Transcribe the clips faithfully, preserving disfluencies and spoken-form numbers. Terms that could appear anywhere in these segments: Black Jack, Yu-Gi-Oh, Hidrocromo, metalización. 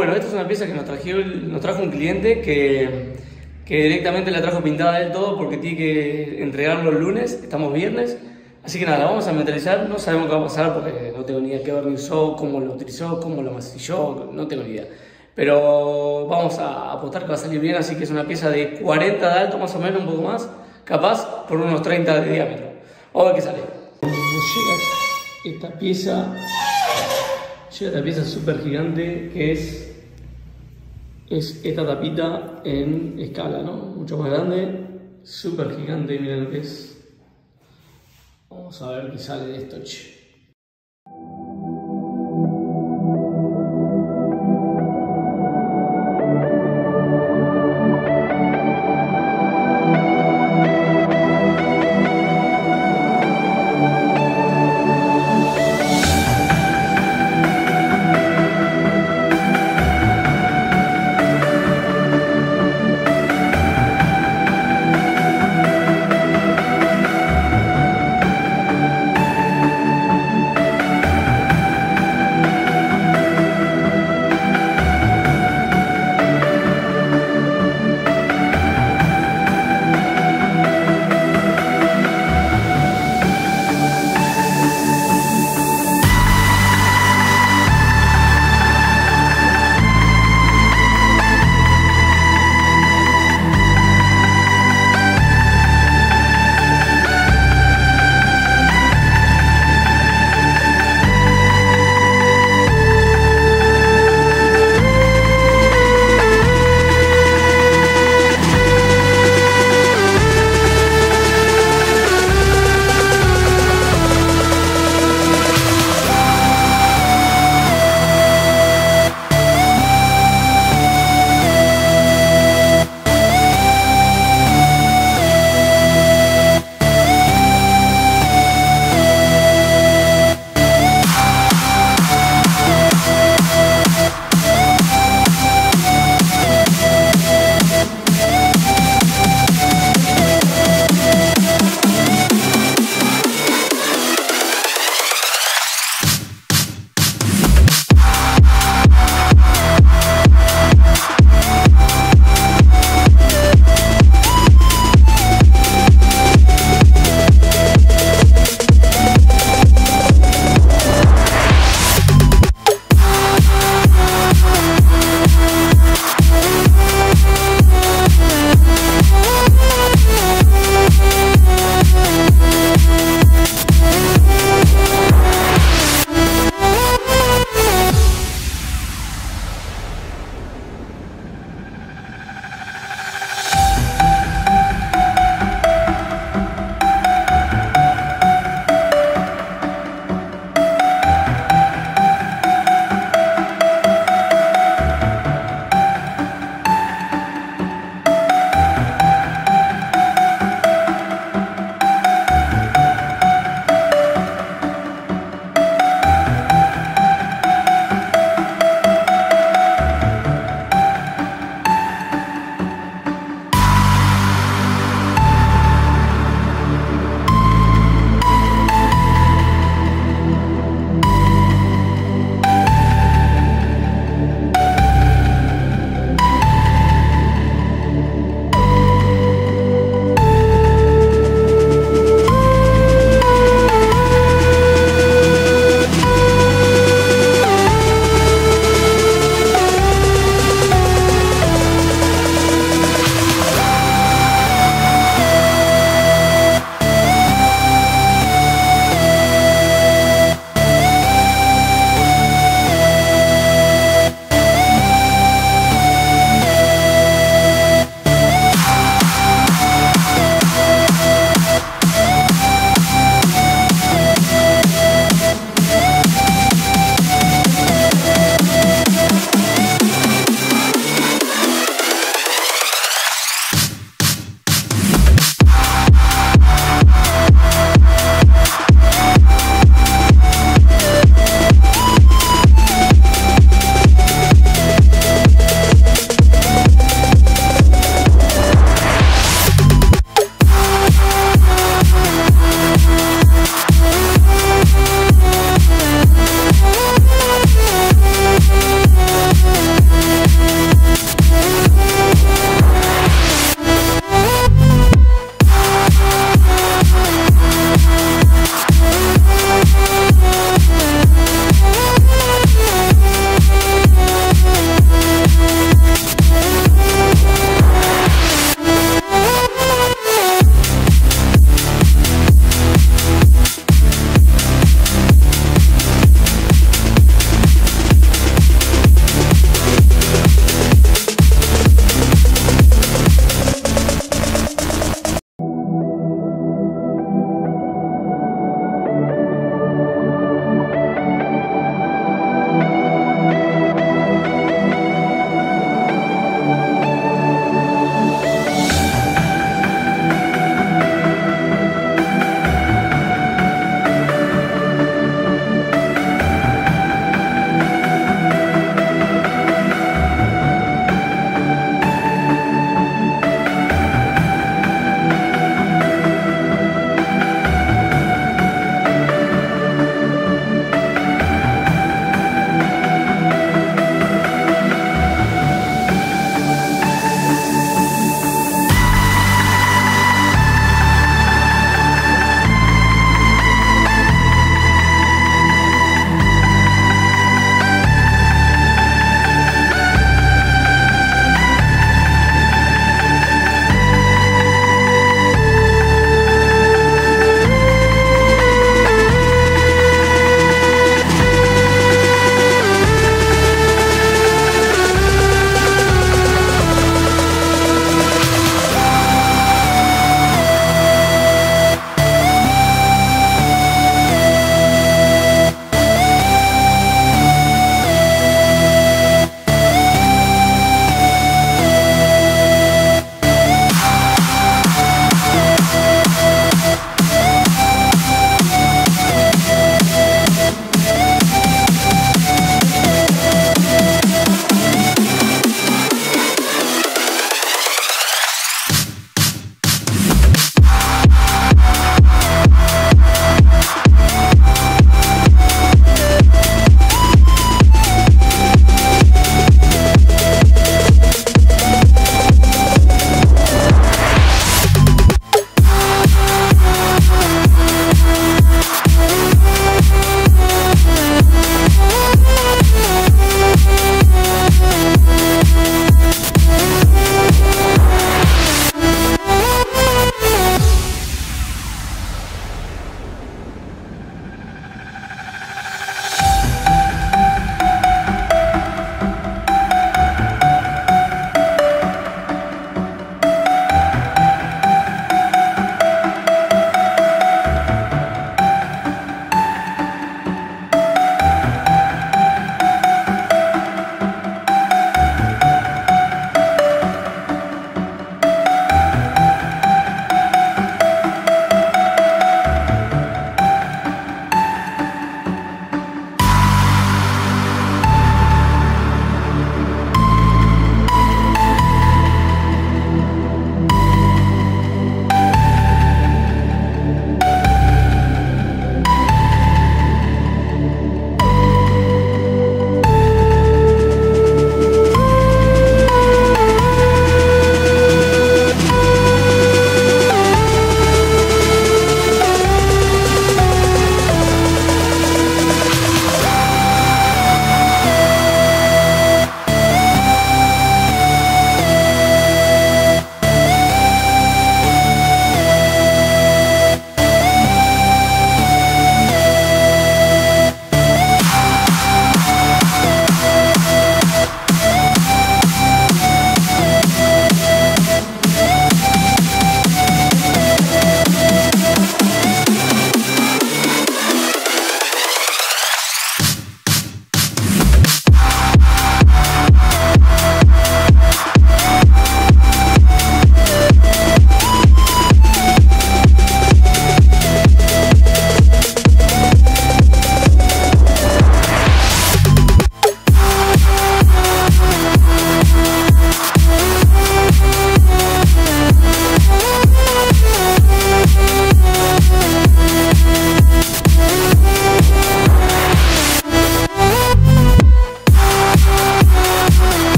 bueno, esta es una pieza que nos, trajo, nos trajo un cliente que, que directamente la trajo pintada del todo porque tiene que entregarlo el lunes, estamos viernes. Así que nada, la vamos a metalizar, no sabemos qué va a pasar porque no tengo ni idea qué barnizó, cómo lo utilizó, cómo lo masilló, no tengo ni idea. Pero vamos a apostar que va a salir bien, así que es una pieza de cuarenta de alto más o menos, un poco más, capaz por unos treinta de diámetro. Vamos a ver qué sale. Llega esta pieza, llega esta pieza súper gigante que es, es esta tapita en escala, ¿no? Mucho más grande, súper gigante, miren lo que es. Vamos a ver qué sale de esto, che.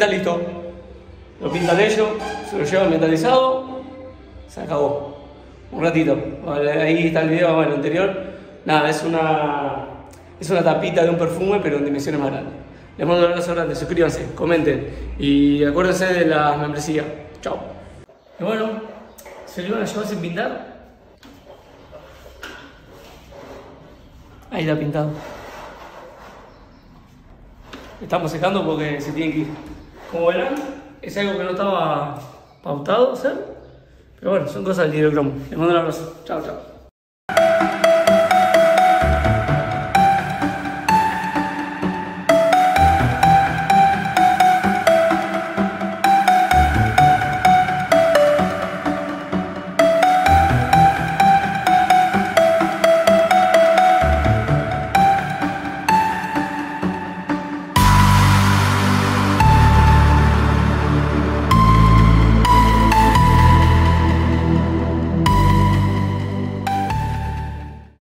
metal listo. Lo pintan ellos, se lo llevan metalizado, se acabó. Un ratito. Ahí está el video, bueno, anterior. Nada, es una, es una tapita de un perfume, pero en dimensiones más grandes. Les mando un abrazo grande, suscríbanse, comenten y acuérdense de la membresía. Chao. Y bueno, se lo iban a llevar sin pintar. Ahí está pintado. Estamos secando porque se tiene que ir. Como verán, es algo que no estaba pautado hacer. Pero bueno, son cosas del hidrocromo. Les mando un abrazo. Chao, chao.